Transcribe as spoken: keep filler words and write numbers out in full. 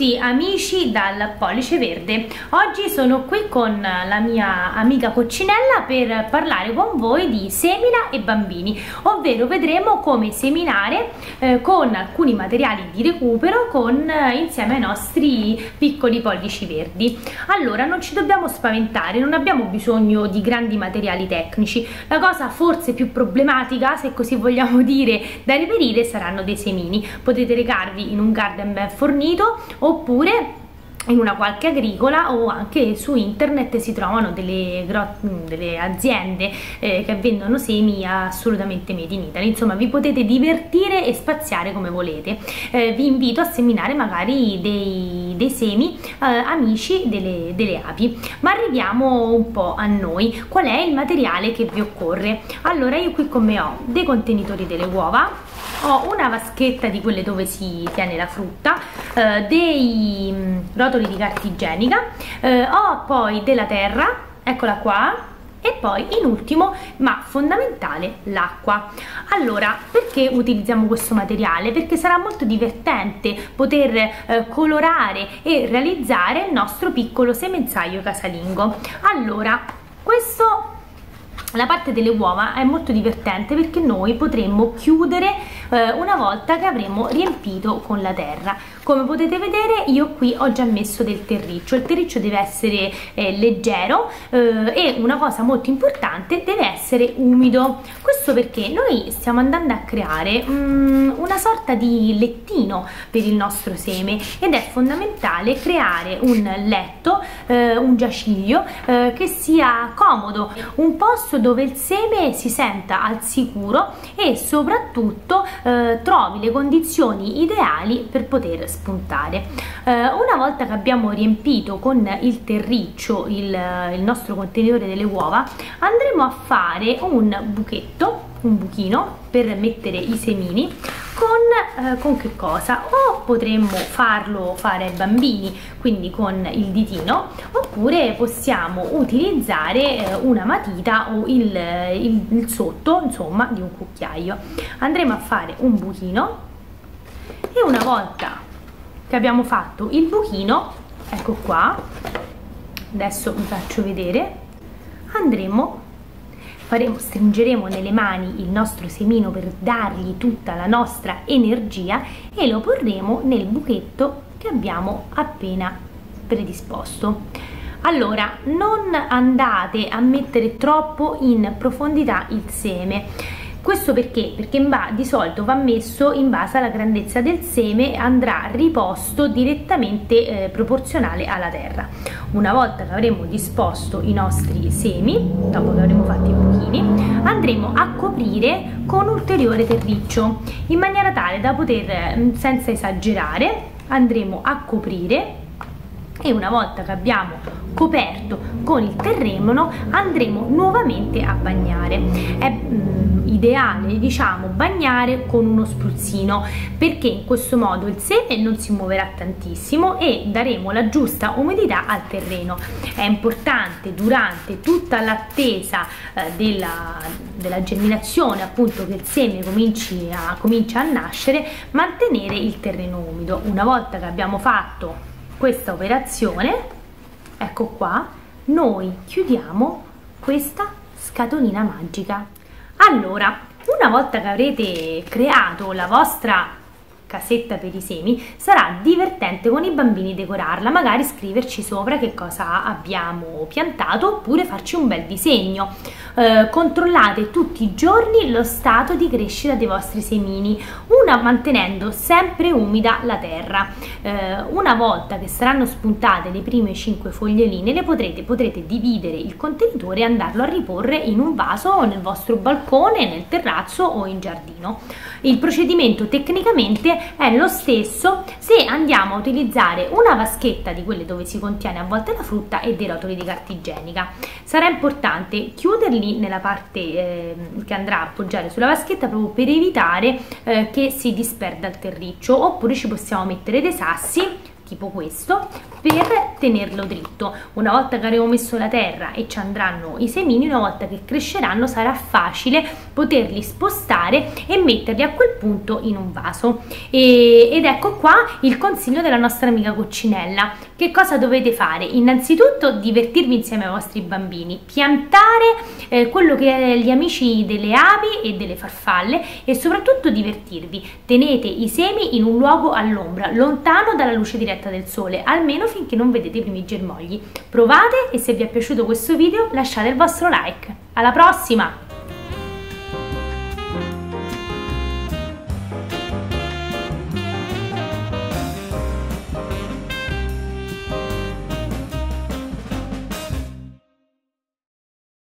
tutti amici dal Pollice Verde. Oggi sono qui con la mia amica Coccinella per parlare con voi di semina e bambini, ovvero vedremo come seminare eh, con alcuni materiali di recupero con, eh, insieme ai nostri piccoli pollici verdi. Allora, non ci dobbiamo spaventare, non abbiamo bisogno di grandi materiali tecnici. La cosa forse più problematica, se così vogliamo dire, da reperire saranno dei semini. Potete recarvi in un garden ben fornito oppure in una qualche agricola, o anche su internet si trovano delle, delle aziende eh, che vendono semi assolutamente made in Italy. Insomma, vi potete divertire e spaziare come volete. Eh, vi invito a seminare magari dei, dei semi eh, amici delle, delle api. Ma arriviamo un po' a noi. Qual è il materiale che vi occorre? Allora, io qui con me ho dei contenitori delle uova, ho una vaschetta di quelle dove si tiene la frutta, eh, dei rotoli di carta igienica, eh, ho poi della terra, eccola qua, e poi in ultimo ma fondamentale l'acqua. Allora, perché utilizziamo questo materiale? Perché sarà molto divertente poter eh, colorare e realizzare il nostro piccolo semenzaio casalingo. Allora, questo la parte delle uova è molto divertente perché noi potremmo chiudere eh, una volta che avremo riempito con la terra. Come potete vedere, io qui ho già messo del terriccio. Il terriccio deve essere eh, leggero eh, e una cosa molto importante, deve essere umido. Questo perché noi stiamo andando a creare mm, una sorta di lettino per il nostro seme, ed è fondamentale creare un letto, eh, un giaciglio eh, che sia comodo, un posto dove il seme si senta al sicuro e soprattutto eh, trovi le condizioni ideali per poter spuntare. Eh, una volta che abbiamo riempito con il terriccio il, il nostro contenitore delle uova, andremo a fare un buchetto, un buchino per mettere i semini. Con, eh, con che cosa? O potremmo farlo fare ai bambini, quindi con il ditino, oppure possiamo utilizzare eh, una matita o il, il, il sotto, insomma, di un cucchiaio. Andremo a fare un buchino, e una volta che abbiamo fatto il buchino, ecco qua, adesso vi faccio vedere, andremo Faremo, stringeremo nelle mani il nostro semino per dargli tutta la nostra energia e lo porremo nel buchetto che abbiamo appena predisposto. Allora, non andate a mettere troppo in profondità il seme. Questo perché? Perché di solito va messo in base alla grandezza del seme, andrà riposto direttamente eh, proporzionale alla terra. Una volta che avremo disposto i nostri semi, dopo che avremo fatto i buchini, andremo a coprire con ulteriore terriccio, in maniera tale da poter, senza esagerare, andremo a coprire, e una volta che abbiamo coperto con il terreno andremo nuovamente a bagnare. È ideale, diciamo, bagnare con uno spruzzino, perché in questo modo il seme non si muoverà tantissimo e daremo la giusta umidità al terreno. È importante durante tutta l'attesa eh, della, della germinazione, appunto, che il seme cominci a, comincia a nascere, mantenere il terreno umido. Una volta che abbiamo fatto questa operazione, ecco qua, noi chiudiamo questa scatolina magica. Allora, una volta che avrete creato la vostra casetta per i semi, sarà divertente con i bambini decorarla, magari scriverci sopra che cosa abbiamo piantato, oppure farci un bel disegno. Eh, controllate tutti i giorni lo stato di crescita dei vostri semini, una mantenendo sempre umida la terra. Eh, una volta che saranno spuntate le prime cinque foglioline, le potrete, potrete dividere il contenitore e andarlo a riporre in un vaso o nel vostro balcone, nel terrazzo o in giardino. Il procedimento tecnicamente è lo stesso se andiamo a utilizzare una vaschetta di quelle dove si contiene a volte la frutta e dei rotoli di carta igienica. Sarà importante chiuderli nella parte eh, che andrà a appoggiare sulla vaschetta, proprio per evitare eh, che si disperda il terriccio, oppure ci possiamo mettere dei sassi tipo questo per tenerlo dritto. Una volta che avremo messo la terra e ci andranno i semini, una volta che cresceranno sarà facile poterli spostare e metterli a quel punto in un vaso. E, ed ecco qua il consiglio della nostra amica Coccinella. Che cosa dovete fare? Innanzitutto divertirvi insieme ai vostri bambini, piantare eh, quello che è gli amici delle api e delle farfalle e soprattutto divertirvi. Tenete i semi in un luogo all'ombra, lontano dalla luce diretta del sole, almeno finché non vedete i primi germogli. Provate e se vi è piaciuto questo video lasciate il vostro like. Alla prossima!